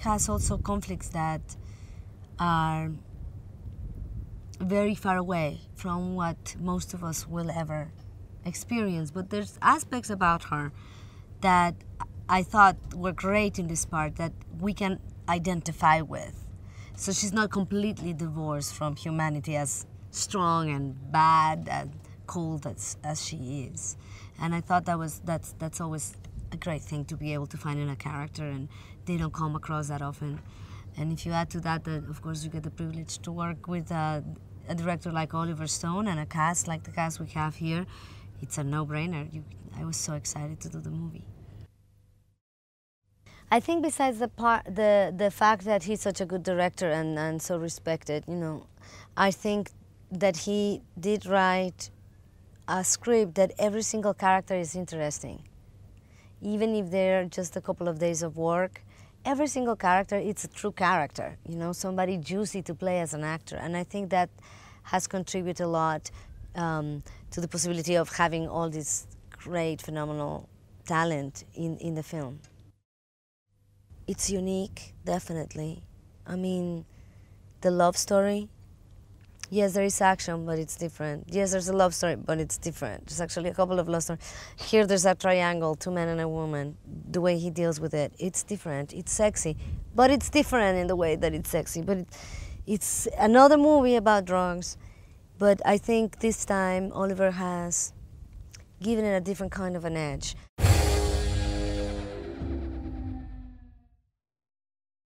has also conflicts that are very far away from what most of us will ever experience. But there's aspects about her that I thought were great in this part that we can identify with. So she's not completely divorced from humanity, as strong and bad and cold as she is. And I thought that's always a great thing to be able to find in a character, and they don't come across that often. And if you add to that, of course, you get the privilege to work with a director like Oliver Stone and a cast like the cast we have here, it's a no-brainer. I was so excited to do the movie. I think besides the fact that he's such a good director and so respected, you know, I think that he did write a script that every single character is interesting. Even if they're just a couple of days of work, every single character, it's a true character, you know, somebody juicy to play as an actor. And I think that has contributed a lot to the possibility of having all this great, phenomenal talent in the film. It's unique, definitely. I mean, the love story, yes, there is action, but it's different. Yes, there's a love story, but it's different. There's actually a couple of love stories. Here there's a triangle, two men and a woman. The way he deals with it, it's different. It's sexy, but it's different in the way that it's sexy. But it's another movie about drugs. But I think this time Oliver has given it a different kind of an edge.